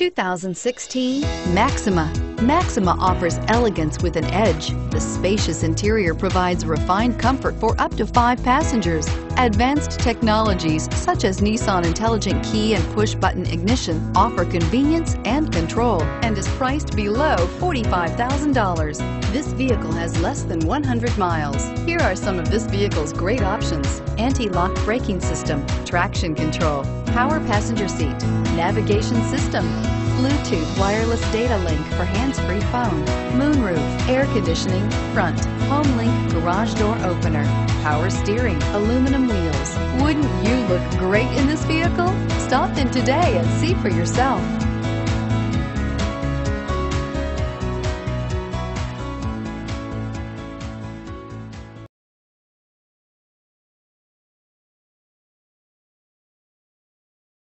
2016 Maxima. Maxima offers elegance with an edge. The spacious interior provides refined comfort for up to 5 passengers. Advanced technologies such as Nissan Intelligent Key and push-button ignition offer convenience and control and is priced below $45,000. This vehicle has less than 100 miles. Here are some of this vehicle's great options: anti-lock braking system, traction control, power passenger seat, navigation system, Bluetooth wireless data link for hands-free phone, moonroof, air conditioning, front, home link garage door opener, power steering, aluminum wheels. Wouldn't you look great in this vehicle? Stop in today and see for yourself.